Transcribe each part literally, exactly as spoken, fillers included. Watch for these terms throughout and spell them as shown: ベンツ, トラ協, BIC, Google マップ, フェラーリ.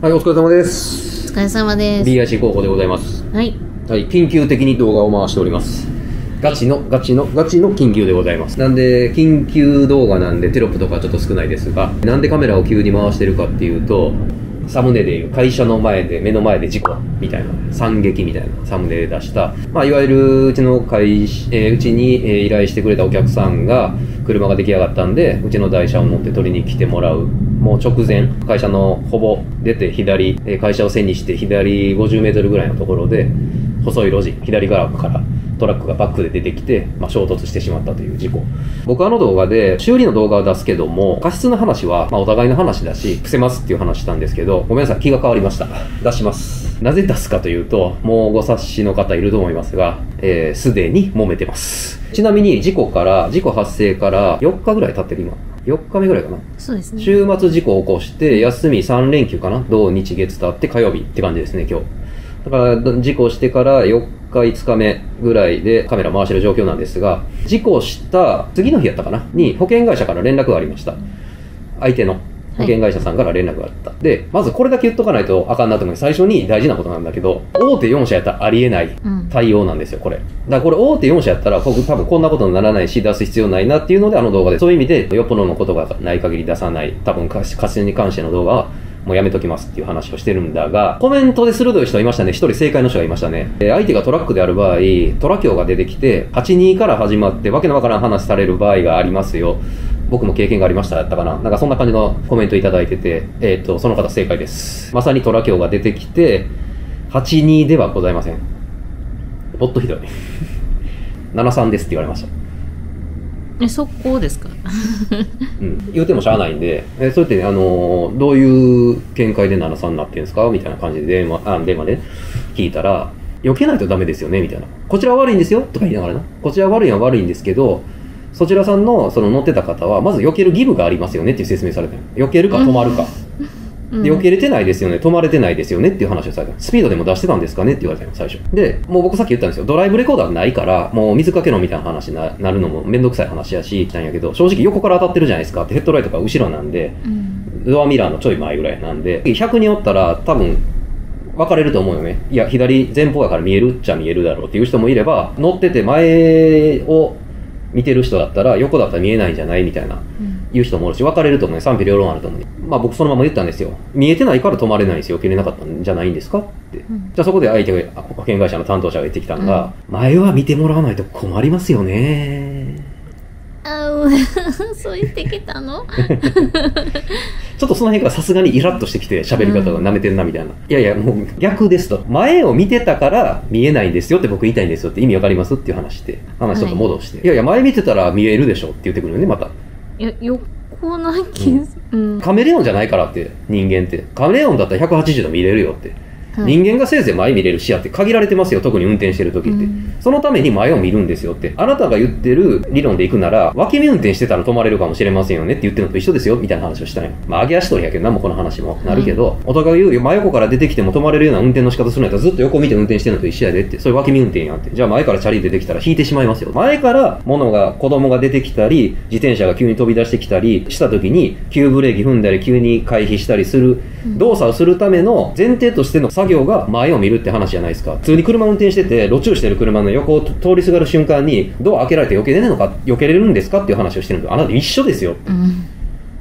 はい、お疲れ様です。お疲れ様です。ビーアイシー 広報でございます。はい。はい、緊急的に動画を回しております。ガチの、ガチの、ガチの緊急でございます。なんで、緊急動画なんでテロップとかちょっと少ないですが、なんでカメラを急に回してるかっていうと、サムネでいう会社の前で、目の前で事故みたいな、惨劇みたいなサムネで出した、まあ、いわゆるうちの会、えー、うちに、えー、依頼してくれたお客さんが、車が出来上がったんで、うちの台車を持って取りに来てもらう。もう直前、会社のほぼ出て左、会社を背にして左ごじゅうメートルぐらいのところで、細い路地、左側からトラックがバックで出てきて、まあ、衝突してしまったという事故。僕あの動画で修理の動画を出すけども、過失の話は、まあ、お互いの話だし、伏せますっていう話したんですけど、ごめんなさい、気が変わりました。出します。なぜ出すかというと、もうご察しの方いると思いますが、えー、すでに揉めてます。ちなみに事故から、事故発生からよっかぐらい経ってる今。よっかめぐらいかな。そうですね。週末事故を起こして、休みさんれんきゅうかな。土日月経って火曜日って感じですね、今日。だから、事故してからよっかいつかめぐらいでカメラ回してる状況なんですが、事故した次の日やったかなに保険会社から連絡がありました。相手の保険会社さんから連絡があった。はい、で、まずこれだけ言っとかないとあかんなと思う。最初に大事なことなんだけど、大手よんしゃやったらありえない対応なんですよ、これ。だからこれ大手よんしゃやったら僕多分こんなことにならないし、出す必要ないなっていうので、あの動画で、そういう意味でよっぽどのことがない限り出さない、多分過失に関しての動画は、もうやめときますっていう話をしてるんだが、コメントで鋭い人いましたね。一人正解の人がいましたね。え、相手がトラックである場合、トラキョウが出てきて、はちにから始まって、わけのわからん話される場合がありますよ。僕も経験がありました。やったかな。なんかそんな感じのコメントいただいてて、えっと、その方正解です。まさにトラキョウが出てきて、はちにではございません。もっとひどい。ななさんですって言われました。え、速攻ですかうん。言うてもしゃあないんで、え、そうやってね、あのー、どういう見解でななさんになってるんですかみたいな感じで電話、あ、電話で聞いたら、避けないとダメですよねみたいな。こちらは悪いんですよとか言いながらな。こちらは悪いのは悪いんですけど、そちらさんの、その乗ってた方は、まず避ける義務がありますよねっていう説明されたよ。避けるか止まるか。で、避けれてないですよね、止まれてないですよねっていう話をされた。スピードでも出してたんですかねって言われたの、最初。で、もう僕さっき言ったんですよ。ドライブレコーダーないから、もう水かけろみたいな話になるのもめんどくさい話やし、来たんやけど、正直横から当たってるじゃないですかって、ヘッドライトが後ろなんで、うん、ドアミラーのちょい前ぐらいなんで、ひゃくにんおったら多分、分かれると思うよね。いや、左前方やから見えるっちゃ見えるだろうっていう人もいれば、乗ってて前を見てる人だったら、横だったら見えないんじゃないみたいな。うん言う人もおるし、分かれると思うね。賛否両論あると思うね。まあ僕そのまま言ったんですよ。見えてないから止まれないんですよ。受けれなかったんじゃないんですかって。うん、じゃあそこで相手が、保険会社の担当者が言ってきたのが、うん、前は見てもらわないと困りますよね。あー、そう言ってきたのちょっとその辺がさすがにイラッとしてきて、喋り方が舐めてんなみたいな。うん、いやいや、もう逆ですと。前を見てたから見えないんですよって僕言いたいんですよって意味わかりますっていう話して、話ちょっと戻して。はい、いやいや、前見てたら見えるでしょって言ってくるよね、また。いや、横な気がする、うん、カメレオンじゃないからって、人間って。カメレオンだったらひゃくはちじゅうど見れるよって。はい、人間がせいぜい前見れる視野って限られてますよ、特に運転してる時って。うん、そのために前を見るんですよって。あなたが言ってる理論で行くなら、脇見運転してたら止まれるかもしれませんよねって言ってるのと一緒ですよ、みたいな話をしたね。まあ、上げ足取りやけどな、もうこの話もなるけど、はい、お互い言うよ、真横から出てきても止まれるような運転の仕方するんやったらずっと横見て運転してるのと一緒やでって、それ脇見運転やんって。じゃあ前からチャリ出てきたら引いてしまいますよ。前から物が、子供が出てきたり、自転車が急に飛び出してきたりした時に、急ブレーキ踏んだり、急に回避したりする、動作をするための前提としての作業が前を見るって話じゃないですか。普通に車運転してて、路駐してる車の横を通りすがる瞬間に、ドア開けられて避けれるのか、避けれるんですかっていう話をしてるのと、あなた一緒ですよ。うん、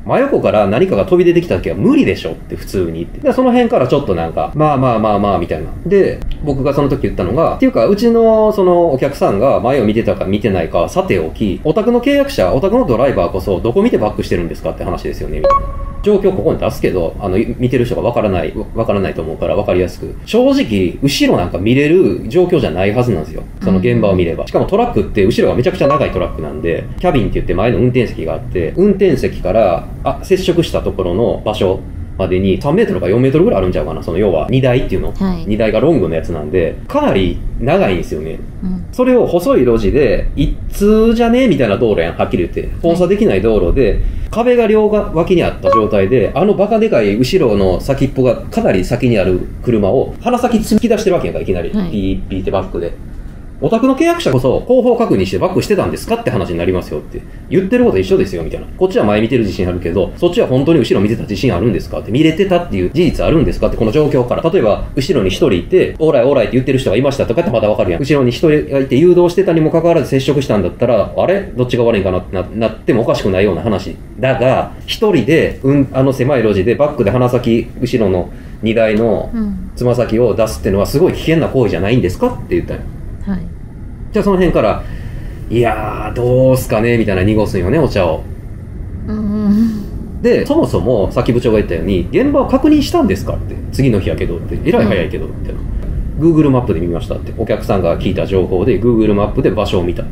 真横から何かが飛び出てきた時は無理でしょって普通に言って。その辺からちょっとなんか、まあまあまあまあみたいな。で、僕がその時言ったのが、っていうか、うちのそのお客さんが前を見てたか見てないかさておき、お宅の契約者、お宅のドライバーこそ、どこ見てバックしてるんですかって話ですよね、みたいな。状況をここに出すけど、あの、見てる人がわからない、わからないと思うからわかりやすく。正直、後ろなんか見れる状況じゃないはずなんですよ。その現場を見れば。しかもトラックって後ろがめちゃくちゃ長いトラックなんで、キャビンって言って前の運転席があって、運転席から、あ、接触したところの場所までにさんメートルかよんメートルぐらいあるんちゃうかな。その要は荷台っていうの。はい、荷台がロングのやつなんで、かなり長いんですよね。うん、それを細い路地で、一通じゃねえみたいな道路やん。はっきり言って。交差できない道路で、はい、壁が両脇にあった状態で、あのバカでかい後ろの先っぽがかなり先にある車を、鼻先突き出してるわけやんか、いきなり。はい、ピーピーってバックで。お宅の契約者こそ後方確認してバックしてたんですかって話になりますよって。言ってること一緒ですよみたいな。こっちは前見てる自信あるけど、そっちは本当に後ろ見てた自信あるんですかって。見れてたっていう事実あるんですかって、この状況から。例えば、後ろに一人いて、オーライオーライって言ってる人がいましたとかってまだわかるやん。後ろに一人がいて誘導してたにもかかわらず接触したんだったら、あれどっちが悪いんかなって な, なってもおかしくないような話。だが、一人で、うん、あの狭い路地でバックで鼻先、後ろの荷台のつま先を出すっていうのはすごい危険な行為じゃないんですかって言ったよ。はい、じゃあその辺から「いやーどうすかね」みたいな濁すんよねお茶を。うん、でそもそもさっき部長が言ったように「現場を確認したんですか?」って「次の日やけど」って「えらい早いけど」って「Google マップで見ました」ってお客さんが聞いた情報で Google マップで場所を見たって。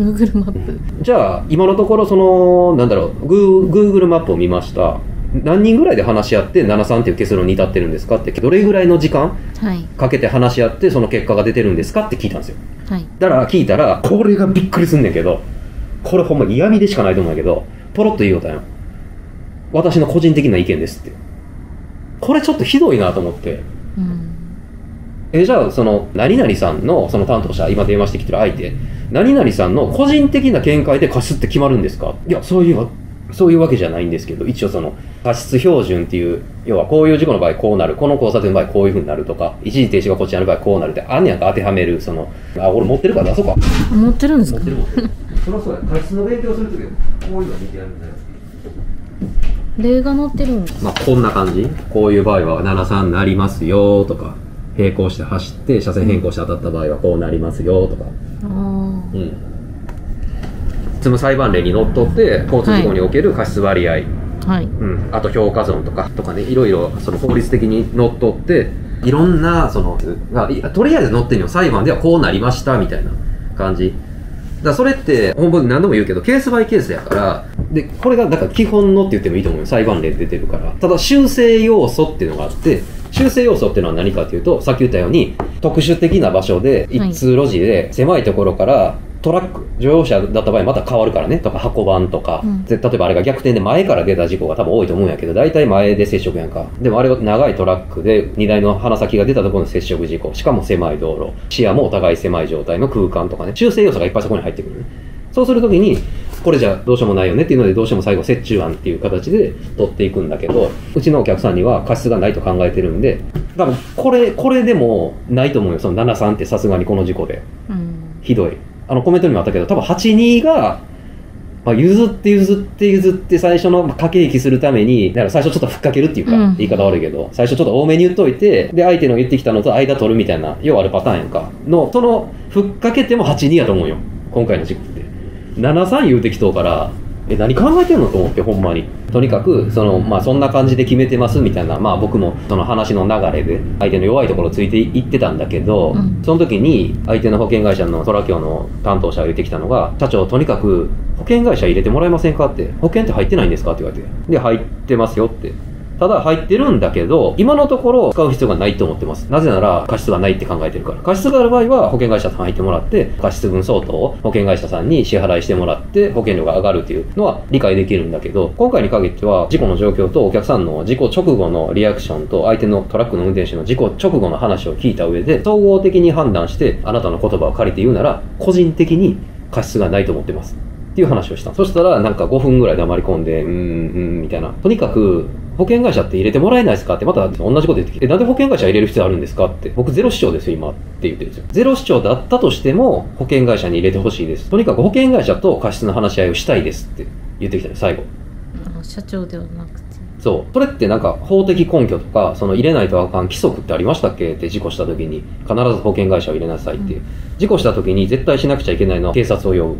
うん、 Google マップ、うん、じゃあ今のところそのなんだろう Google マップを見ました、何人ぐらいで話し合ってななさんっていう結論に至ってるんですかって、どれぐらいの時間かけて話し合ってその結果が出てるんですかって聞いたんですよ、はい、だから聞いたらこれがびっくりすんねんけど、これほんま嫌味でしかないと思うんだけどポロッと言いようだよ、私の個人的な意見ですって。これちょっとひどいなと思って、うん、えじゃあその何々さんのその担当者今電話してきてる相手何々さんの個人的な見解で貸すって決まるんですか、いやそういうのそういうわけじゃないんですけど、一応その過失標準っていう、要はこういう事故の場合こうなる、この交差点の場合こういうふうになるとか、一時停止がこっちになる場合こうなるってあんねやんか、当てはめるその、あ俺持ってるから出そうか、持ってるんですか、持ってる持ってるそりゃそうや、過失の勉強するときはこういうの見てやるんだよ、例が載ってるんです、まあ、こんな感じ、こういう場合はななさんになりますよとか、並行して走って車線変更して当たった場合はこうなりますよとか、あうん、積む裁判例にのっとって交通事故における過失割合、はいはい、うん、あと評価損とかとかね、いろいろその法律的にのっとっていろんなそのとりあえず載ってんの、裁判ではこうなりましたみたいな感じだ。それって本文で何度も言うけどケースバイケースやから、でこれがだから基本のって言ってもいいと思うよ、裁判例出てるから。ただ修正要素っていうのがあって、修正要素っていうのは何かっていうと、さっき言ったように特殊的な場所で一通路地で狭いところからトラック乗用車だった場合また変わるからねとか、箱番とか、うん、例えばあれが逆転で前から出た事故が多分多いと思うんやけど、大体前で接触やんか。でもあれは長いトラックで荷台の鼻先が出たところの接触事故、しかも狭い道路、視野もお互い狭い状態の空間とかね、修正要素がいっぱいそこに入ってくるね。そうするときにこれじゃどうしようもないよねっていうので、どうしても最後折衷案っていう形で取っていくんだけど、うちのお客さんには過失がないと考えてるんで、多分これこれでもないと思うよ、そのななさんってさすがにこの事故で、うん、ひどい。あのコメントにもあったけど、多分はちにが、まあ、譲って譲って譲って最初の駆け引きするために、だから最初ちょっとふっかけるっていうか、うん、言い方悪いけど最初ちょっと多めに言っといて、で相手の言ってきたのと間取るみたいなようあるパターンやんかの、そのふっかけてもはちにやと思うよ今回の事故って。ななさん言うてきとうから、え何考えてんのと思って、ほんまにとにかく そ, の、まあ、そんな感じで決めてますみたいな、まあ、僕もその話の流れで相手の弱いところついていってたんだけど、うん、その時に相手の保険会社のトラキョの担当者が言ってきたのが、社長とにかく保険会社入れてもらえませんかって、保険って入ってないんですかって言われて、で入ってますよって、ただ入ってるんだけど今のところ使う必要がないと思ってます、なぜなら過失がないって考えてるから。過失がある場合は保険会社さん入ってもらって過失分相当を保険会社さんに支払いしてもらって保険料が上がるっていうのは理解できるんだけど、今回に限っては事故の状況とお客さんの事故直後のリアクションと相手のトラックの運転手の事故直後の話を聞いた上で総合的に判断して、あなたの言葉を借りて言うなら個人的に過失がないと思ってますっていう話をした。そしたらなんかごふんぐらい黙り込んで、うーんうーんみたいな、とにかく保険会社って入れてもらえないですかってまた同じこと言ってきて、えなんで保険会社入れる必要あるんですかって、僕ゼロ主張ですよ今って言ってるんですよ。ゼロ主張だったとしても保険会社に入れてほしいです、とにかく保険会社と過失の話し合いをしたいですって言ってきたの最後、社長ではなくて。そう、それってなんか法的根拠とかその入れないとあかん規則ってありましたっけって、事故した時に必ず保険会社を入れなさいって、うん、事故した時に絶対しなくちゃいけないのは警察を呼ぶ、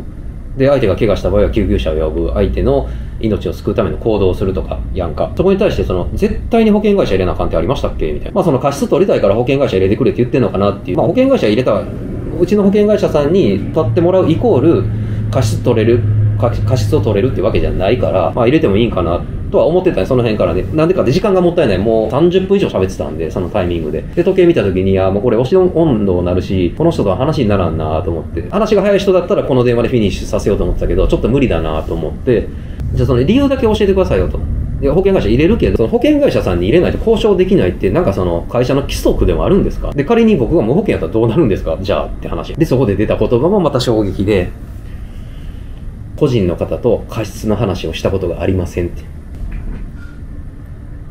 で相手が怪我した場合は救急車を呼ぶ、相手の命を救うための行動をするとかやんか。そこに対してその絶対に保険会社入れなあかんってありましたっけみたいな、まあその過失取りたいから保険会社入れてくれって言ってんのかなっていう、まあ、保険会社入れたうちの保険会社さんに立ってもらうイコール過失取れる過失を取れるってわけじゃないから、まあ、入れてもいいんかなとは思ってたね、その辺からね。なんでかって時間がもったいない、もうさんじゅっぷん以上喋ってたんでそのタイミングで。で時計見た時に、あもうこれ押し温度になるしこの人とは話にならんなと思って、話が早い人だったらこの電話でフィニッシュさせようと思ってたけどちょっと無理だなと思って、じゃあその理由だけ教えてくださいよと。保険会社入れるけど、その保険会社さんに入れないと交渉できないって、なんかその会社の規則でもあるんですか？で、仮に僕が無保険やったらどうなるんですか？じゃあって話。で、そこで出た言葉もまた衝撃で、個人の方と過失の話をしたことがありませんって。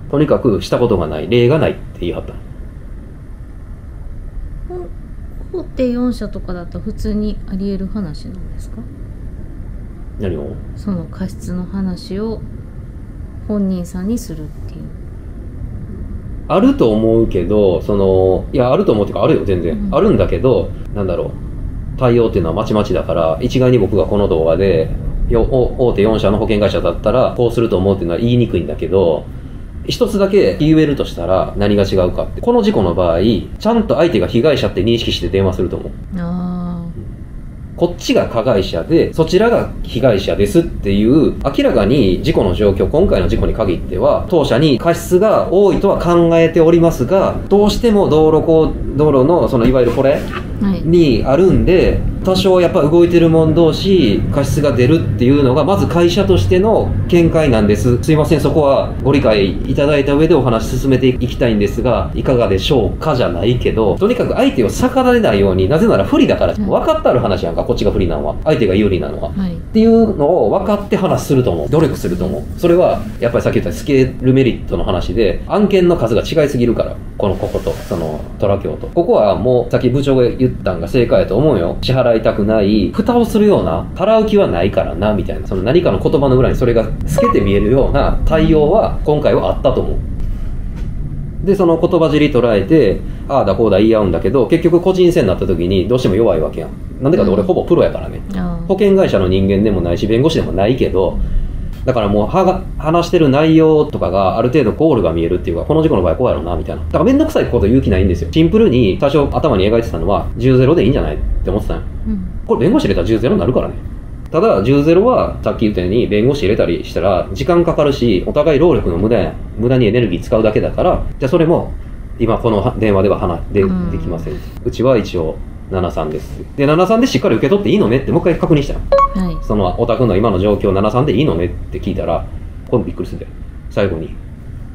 とにかくしたことがない、例がないって言い張った。大手よん社とかだと普通にあり得る話なんですか？何を？その過失の話を本人さんにするっていう。あると思うけど、その、いや、あると思うっていうか、あるよ、全然。うん、あるんだけど、なんだろう、対応っていうのはまちまちだから、一概に僕がこの動画で、よ大手よん社の保険会社だったら、こうすると思うっていうのは言いにくいんだけど、一つだけ言えるとしたら何が違うかって。この事故の場合、ちゃんと相手が被害者って認識して電話すると思う。あこっちが加害者で、そちらが被害者ですっていう、明らかに事故の状況、今回の事故に限っては、当社に過失が多いとは考えておりますが、どうしても道路こう、道路の、そのいわゆるこれにあるんで、多少やっぱ動いてるもん同士、過失が出るっていうのが、まず会社としての見解なんです。すいません、そこはご理解いただいた上でお話進めていきたいんですが、いかがでしょうかじゃないけど、とにかく相手を逆らえないように、なぜなら不利だから、分かったる話やんか、こっちが不利なのは、相手が有利なのは。はい、っていうのを分かって話すると思う。努力すると思う。それは、やっぱりさっき言ったスケールメリットの話で、案件の数が違いすぎるから、このここと、その、トラ協と。ここはもう、さっき部長が言ったんが正解やと思うよ。支払いたくない、蓋をするような、払う気はないからな、みたいな。その何かの言葉の裏にそれが透けて見えるような対応は、今回はあったと思う。で、その言葉尻捉えて、ああだこうだ言い合うんだけど、結局個人戦になった時にどうしても弱いわけやん。なんでかって俺ほぼプロやからね。保険会社の人間でもないし、弁護士でもないけど、だからもうはが話してる内容とかがある程度ゴールが見えるっていうか、この事故の場合こうやろうなみたいな。だからめんどくさいこと言う気ないんですよ。シンプルに多少頭に描いてたのは じゅうたいゼロ でいいんじゃないって思ってたの、うん、これ弁護士入れたら じゅうたいゼロ になるからね。ただ じゅうたいゼロ はさっき言ったように弁護士入れたりしたら時間かかるし、お互い労力の無駄や無駄にエネルギー使うだけだから、じゃあそれも今この電話では話で、うん、できません。うちは一応ななじゅうさんです。でななじゅうさんでしっかり受け取っていいのねってもう一回確認したの、はい、そのおたくの今の状況ななじゅうさんでいいのねって聞いたら、これもびっくりするで、最後に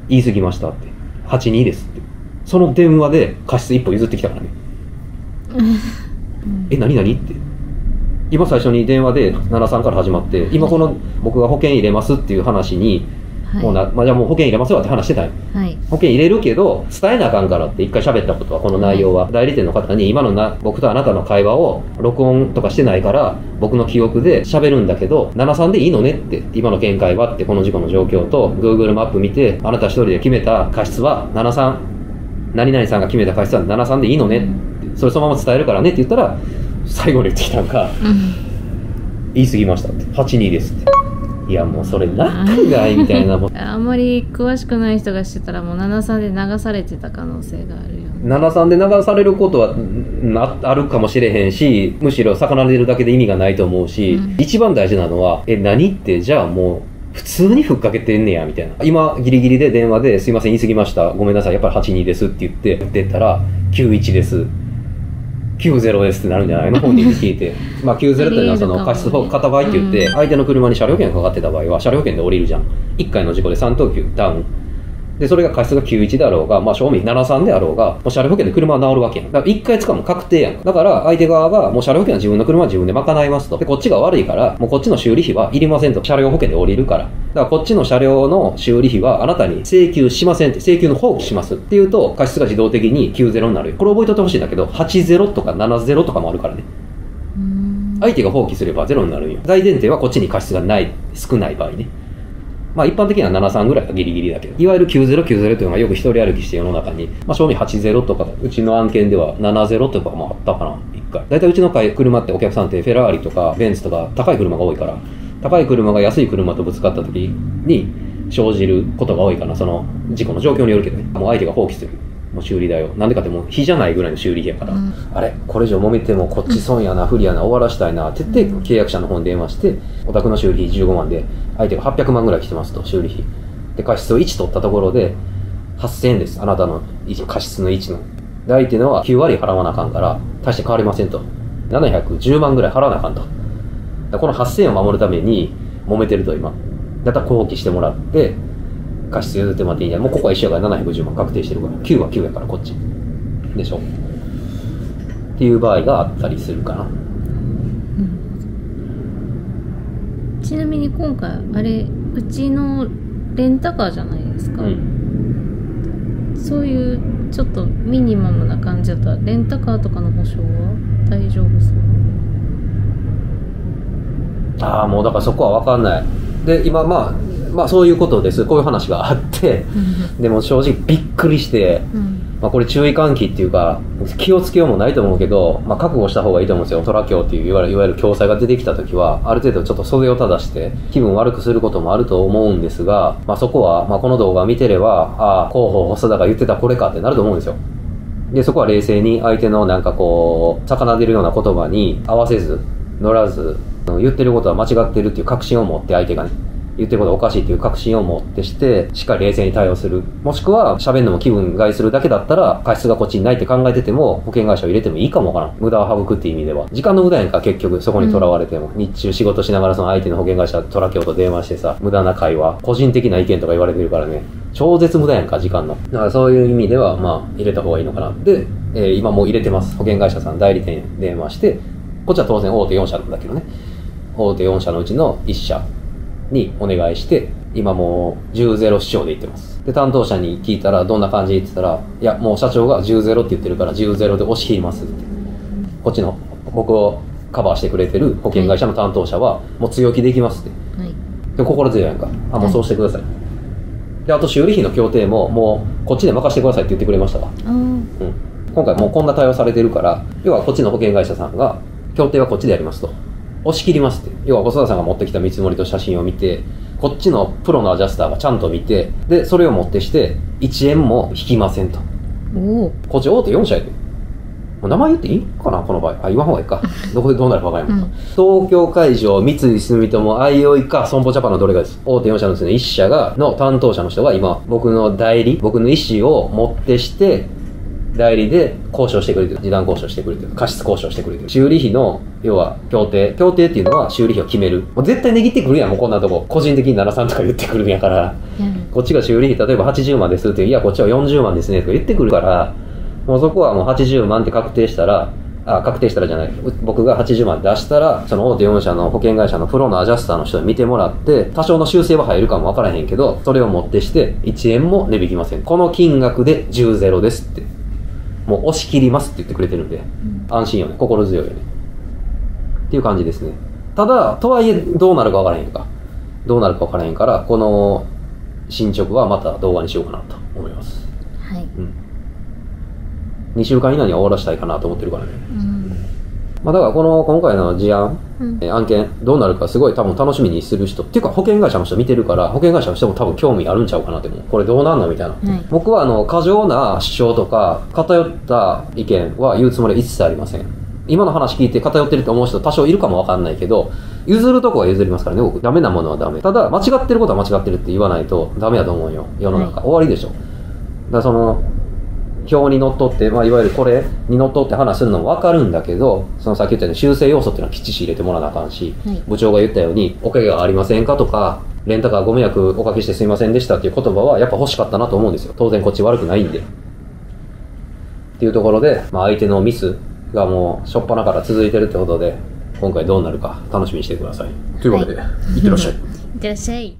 言い過ぎましたってはちじゅうにですって、その電話で過失一歩譲ってきたからね、うん、え何何って今最初に電話でななじゅうさんから始まって、今この僕が保険入れますっていう話に、はい、もうな、まあ、じゃあもう保険入れますよって話してたよ、はい、保険入れるけど伝えなあかんからって一回喋ったことは、この内容は、はい、代理店の方に今のな僕とあなたの会話を録音とかしてないから僕の記憶で喋るんだけど、ななじゅうさんでいいのねって今の見解はって、この事故の状況と Google マップ見てあなた一人で決めた過失はななじゅうさん、何々さんが決めた過失はななじゅうさんでいいのね、うん、それそのまま伝えるからねって言ったら、最後に言ってきたのが、うん、言い過ぎましたってはちじゅうにですって。いやもうそれ何がいみたいなあんまり詳しくない人がしてたらもうななじゅうさんで流されてた可能性があるよ、ね、ななじゅうさんで流されることはなあるかもしれへんし、むしろ魚でいるだけで意味がないと思うし、うん、一番大事なのはえ何ってじゃあもう普通にふっかけてんねやみたいな。今ギリギリで電話で「すいません言い過ぎました、ごめんなさいやっぱりはちじゅうにです」って言って出たら「きゅうじゅういちです」きゅうじゅうですってなるんじゃないの本人に聞いて。まあきゅうじゅうっていうのはその過失片倍って言って、相手の車に車両権がかかってた場合は車両権で降りるじゃん。いっかいの事故でさん等級ダウンで、それが過失がきゅうじゅういちであろうが、まあ正味ななじゅうさんであろうが、もう車両保険で車は治るわけやん。だからいっかい使うも確定やん。だから相手側がもう車両保険は自分の車は自分で賄いますと。で、こっちが悪いから、もうこっちの修理費はいりませんと。車両保険で降りるから。だからこっちの車両の修理費はあなたに請求しませんって、請求の放棄しますっていうと、過失が自動的にきゅうじゅうになるよ。これ覚えとってほしいんだけど、はちじゅうとかななじゅうとかもあるからね。相手が放棄すればゼロになるんよ。大前提はこっちに過失がない、少ない場合ね。まあ一般的にはななじゅうさんぐらいがギリギリだけど、いわゆるきゅうじゅう、きゅうじゅうというのがよく一人歩きして世の中に、まあ正味はちじゅうとか、うちの案件ではななじゅうとかもあったかな、一回。だいたいうちの会車ってお客さんってフェラーリとかベンツとか高い車が多いから、高い車が安い車とぶつかった時に生じることが多いかな、その事故の状況によるけどね。もう相手が放棄する。もう修理だよ。なんでかってもう非じゃないぐらいの修理費やから、うん、あれこれ以上揉めてもこっち損やな、不利やな、終わらしたいなって言って契約者の方に電話して、お宅の修理費じゅうごまんで、相手がはっぴゃくまんぐらい来てますと、修理費。で、過失をいち取ったところで、はっせんえんです。あなたの過失のいちの。で、相手のはきゅう割払わなあかんから、大して変わりませんと。ななひゃくじゅうまんぐらい払わなあかんと。だこのはっせんえんを守るために揉めてると、今。だったら放棄してもらって、過失譲ってもらっていいね。もうここは一緒やからななひゃくごじゅうまん確定してるから、きゅうはきゅうやからこっちでしょっていう場合があったりするかな。うん、ちなみに今回あれうちのレンタカーじゃないですか、うん、そういうちょっとミニマムな感じだったらレンタカーとかの保証は大丈夫そう？ああ、もうだからそこは分かんないで、今まあまあそういうことです。こういう話があってでも正直びっくりして、うん、まあこれ注意喚起っていうか気をつけようもないと思うけど、まあ、覚悟した方がいいと思うんですよ。トラ教っていういわゆる共済が出てきた時はある程度ちょっと袖を正して気分悪くすることもあると思うんですが、まあ、そこはまあこの動画を見てればああ広報細田が言ってたこれかってなると思うんですよ。でそこは冷静に相手のなんかこう魚出るような言葉に合わせず乗らず言ってることは間違ってるっていう確信を持って相手がね言ってることはおかしいっていう確信を持ってしてしっかり冷静に対応する、もしくは喋るのも気分害するだけだったら過失がこっちにないって考えてても保険会社を入れてもいいかもわからん。無駄を省くっていう意味では時間の無駄やんか。結局そこにとらわれても、うん、日中仕事しながらその相手の保険会社トラキョウと電話してさ無駄な会話個人的な意見とか言われてるからね超絶無駄やんか時間の。だからそういう意味ではまあ入れた方がいいのかなで、えー、今もう入れてます。保険会社さん代理店に電話して、こっちは当然大手よん社なんだけどね、大手よん社のうちのいっ社にお願いして今もうじゅうたいゼロ主張で言ってます。で担当者に聞いたらどんな感じで言ってたら、いやもう社長がじゅうたいゼロって言ってるからじゅうたいゼロで押し切りますって。こっちの僕をカバーしてくれてる保険会社の担当者はもう強気でいきますって、はい、で心強いやんか、あもうそうしてください、はい、であと修理費の協定ももうこっちで任せてくださいって言ってくれましたわ。うん、今回もうこんな対応されてるから、要はこっちの保険会社さんが協定はこっちでやりますと押し切りますって、要は細田さんが持ってきた見積もりと写真を見てこっちのプロのアジャスターがちゃんと見て、でそれを持ってしていちえんも引きませんと。おこっち大手よん社やで、名前言っていいかなこの場合、あ言わん方がいいかどこでどうなるか分からない、うん、東京海上三井住友あいおいか損保ジャパンのどれかです。大手よん社のうちのいっ社がの担当者の人が今僕の代理僕の意思を持ってして代理で交渉してくれてる、示談交渉してくれてる、過失交渉してくれてる、修理費の要は協定協定っていうのは修理費を決める、もう絶対値切ってくるやん。もうこんなとこ個人的にななじゅうさんとか言ってくるんやから、うん、こっちが修理費例えばはちじゅうまんですっていう、いやこっちはよんじゅうまんですねとか言ってくるから、もうそこはもうはちじゅうまんって確定したら、あ確定したらじゃない僕がはちじゅうまん出したらその大手よん社の保険会社のプロのアジャスターの人に見てもらって多少の修正は入るかもわからへんけど、それを持ってしていちえんも値引きません、この金額でじゅうたいゼロですってもう押し切りますって言ってくれてるんで、うん、安心よね、心強いよねっていう感じですね。ただとはいえどうなるかわからへんかどうなるかわからへんから、この進捗はまた動画にしようかなと思います、はい、うん、にしゅうかん以内には終わらせたいかなと思ってるからね、うん、まあ、だからこの今回の事案、うん、案件どうなるかすごい多分楽しみにする人っていうか保険会社の人見てるから保険会社の人も多分興味あるんちゃうかなって、これどうなんのみたいな、はい、僕はあの過剰な主張とか偏った意見は言うつもりは一切ありません。今の話聞いて偏ってると思う人多少いるかもわかんないけど、譲るとこは譲りますからね僕。ダメなものはダメ、ただ間違ってることは間違ってるって言わないとダメだと思うよ世の中、はい、終わりでしょ。だからその表にのっとって、まあ、いわゆるこれにのっとって話するのも分かるんだけど、そのさっき言ったように修正要素っていうのはきっちり入れてもらわなあかんし、はい、部長が言ったようにお怪我ありませんかとかレンタカーご迷惑おかけしてすいませんでしたっていう言葉はやっぱ欲しかったなと思うんですよ。当然こっち悪くないんでっていうところで、まあ、相手のミスがもう初っ端から続いてるってことで今回どうなるか楽しみにしてくださいというわけで、はい、いってらっしゃいいってらっしゃい。